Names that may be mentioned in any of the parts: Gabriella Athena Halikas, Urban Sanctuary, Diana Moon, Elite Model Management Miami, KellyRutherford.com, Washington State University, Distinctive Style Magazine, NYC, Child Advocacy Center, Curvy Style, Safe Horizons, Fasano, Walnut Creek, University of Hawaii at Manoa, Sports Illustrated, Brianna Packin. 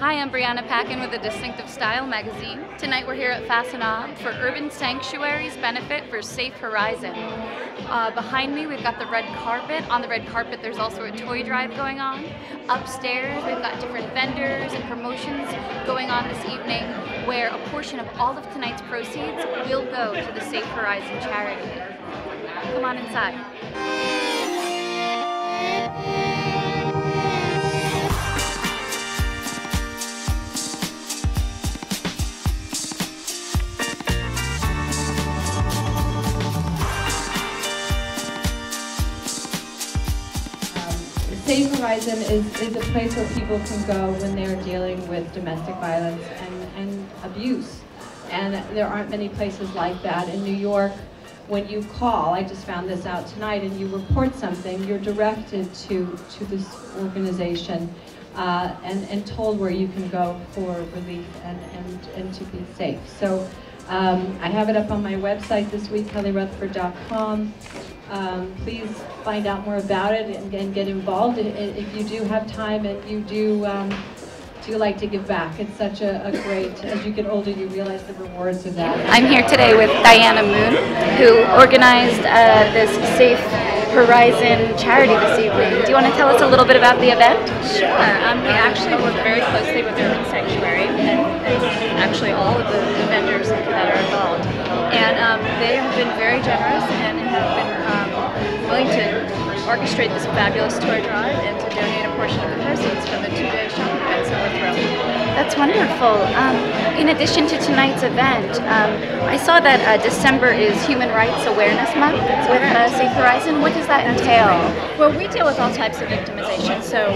Hi, I'm Brianna Packin with the Distinctive Style Magazine. Tonight we're here at Fasano for Urban Sanctuary's benefit for Safe Horizons. Behind me we've got the red carpet. On the red carpet there's also a toy drive going on. Upstairs we've got different vendors and promotions going on this evening, where a portion of all of tonight's proceeds will go to the Safe Horizons charity. Come on inside. Safe Horizon is a place where people can go when they're dealing with domestic violence and abuse. And there aren't many places like that. In New York, when you call, I just found this out tonight, and you report something, you're directed to this organization and told where you can go for relief and to be safe. So I have it up on my website this week, KellyRutherford.com. Please find out more about it and get involved if you do have time and you do like to give back. It's such a great, as you get older you realize the rewards of that. I'm here today with Diana Moon, who organized this Safe Horizon charity this evening. Do you want to tell us a little bit about the event? Sure. We actually work very closely with Urban Sanctuary and actually all of the vendors that are involved. And they have been very generous and have been willing to orchestrate this fabulous toy drive and to donate a portion of the proceeds from the two-day shopping event, so we're thrilled. That's wonderful. In addition to tonight's event, I saw that December is Human Rights Awareness Month with Safe Horizon. What does that entail? Well, we deal with all types of victimization, so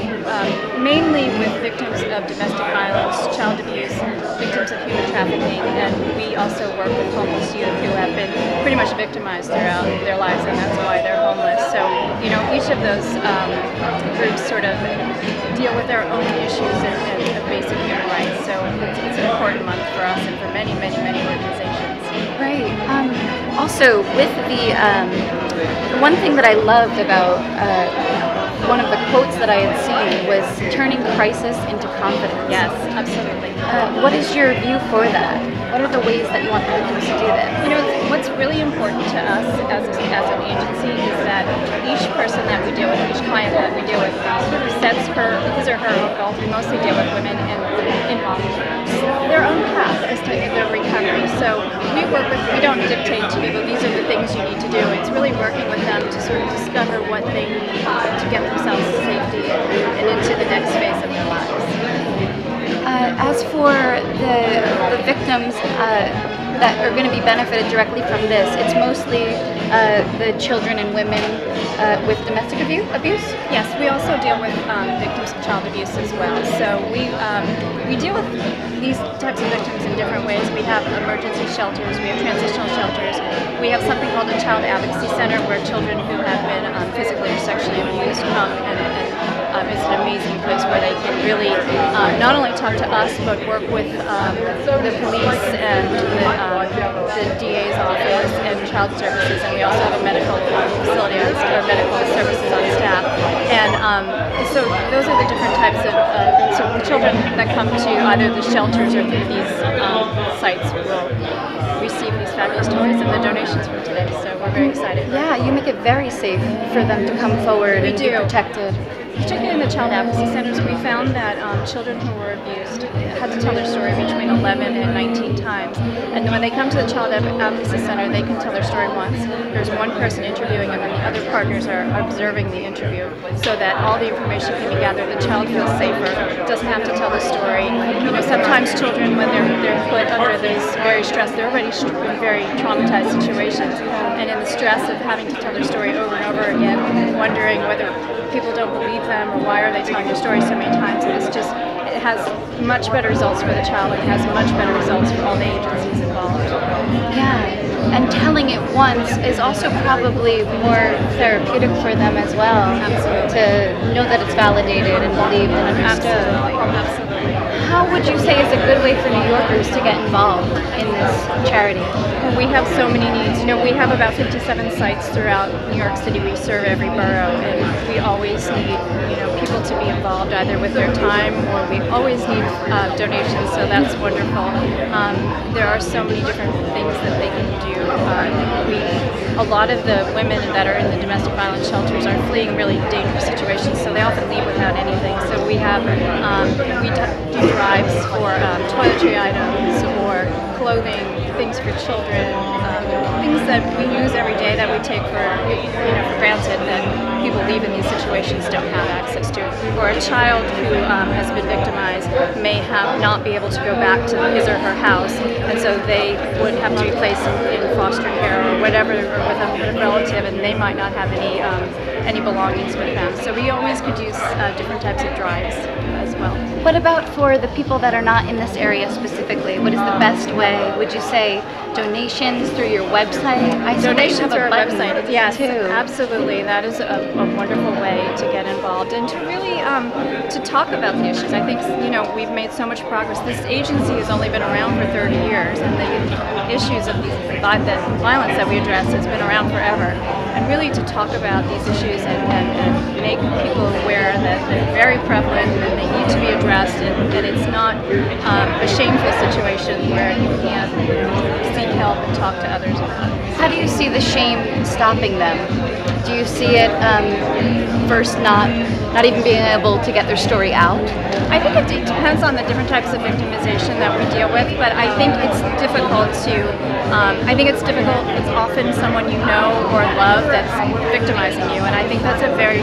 mainly with victims of domestic violence, child abuse, victims of human trafficking, and we also work with homeless youth who have been pretty much victimized throughout their lives, and that's why they're homeless. So, you know, each of those groups sort of deal with their own issues and basic human rights, so it's an important month for us and for many, many, many organizations. Right. Also, with the one thing that I loved about one of the quotes that I had seen was turning crisis into confidence. Yes, absolutely. What is your view for that? What are the ways that you want the victims to do this? You know, what's really important to us as an agency is that each person that we deal with, each client that we deal with, sort of sets his or her own goals. We mostly deal with women and involved their own path as to their recovery. So we don't dictate to people, these are the things you need to do. It's really working with them to sort of discover what they need to get themselves to safety and into the next phase of their lives. As for the victims that are going to be benefited directly from this, it's mostly the children and women with domestic abuse? Yes, we also deal with victims of child abuse as well. So we deal with these types of victims in different ways. We have emergency shelters, we have transitional shelters, we have something called a Child Advocacy Center where children who have been physically or sexually abused come and it's an amazing place where they can really not only talk to us but work with the police and the DA's office and child services, and we also have a medical facility on staff, or medical services on staff. And so those are the different types of so the children that come to either the shelters or through these sites will receive these fabulous toys and the donations from today. So we're very excited. Yeah, you make it very safe for them to come forward and be protected. Particularly in the Child Advocacy Centers, we found that children who were abused had to tell their story between 11 and 19 times. And when they come to the Child Advocacy Center, they can tell their story once. There's one person interviewing them and the other partners are observing the interview so that all the information can be gathered. The child feels safer, doesn't have to tell the story. You know, sometimes children, when they're put under this very stress, they're already in very traumatized situations. And in the stress of having to tell their story over and over again, wondering whether people don't believe them or why are they telling their story so many times, and it's just, it has much better results for the child and it has much better results for all the agencies involved. Yeah, and telling it once is also probably more therapeutic for them as well. Absolutely. To know that it's validated and believed and understood. Absolutely. Absolutely. How how would you say is a good way for New Yorkers to get involved in this charity? Well, we have so many needs. You know, we have about 57 sites throughout New York City. We serve every borough, and we always need, you know, people to be involved either with their time, or we always need donations. So that's wonderful. There are so many different things that they can do. A lot of the women that are in the domestic violence shelters are fleeing really dangerous situations, so they often leave without anything. So we have we do drives for toiletry items or clothing, things for children, things that we use every day that we take for, you know, for granted that people leave in these situations don't have access to. Or a child who has been victimized may not be able to go back to his or her house, and so they would have to be placed in foster care or whatever with a relative, and they might not have any belongings with them. So we always produce different types of drives as well. What about for the people that are not in this area specifically? What is the best way, would you say? Donations through your website? Donations through our website, yes, too. Absolutely. That is a wonderful way to get involved and to really to talk about the issues. I think, you know, we've made so much progress. This agency has only been around for 30 years, and the issues of the violence that we address has been around forever. And really to talk about these issues and make people aware that they're very prevalent and they need to be addressed, and that it's not a shameful situation where you can't seek help and talk to others about it. How do you see the shame stopping them? Do you see it first not even being able to get their story out? I think it depends on the different types of victimization that we deal with, but I think it's difficult to, it's often someone you know or love that's victimizing you, and I think that's a very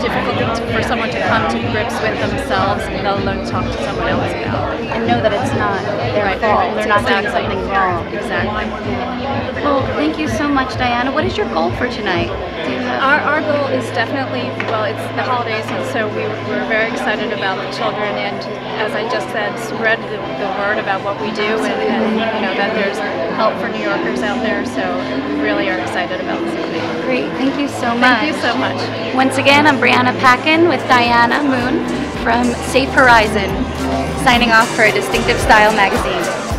difficult thing for someone to come to grips with themselves, and let alone talk to someone else about. And know that it's not their fault, they're not doing something wrong. Exactly. Well, thank you so much, Diana. What is your goal for tonight? Our goal is definitely, well, it's the holidays, and so we're very excited about the children, and as I just said, spread the word about what we do, and you know, that there's help for New Yorkers out there, so we really are excited about this evening. Great, thank you so much. Thank you so much. Once again, I'm Brianna Packin with Diana Moon from Safe Horizon, signing off for Distinctive Style Magazine.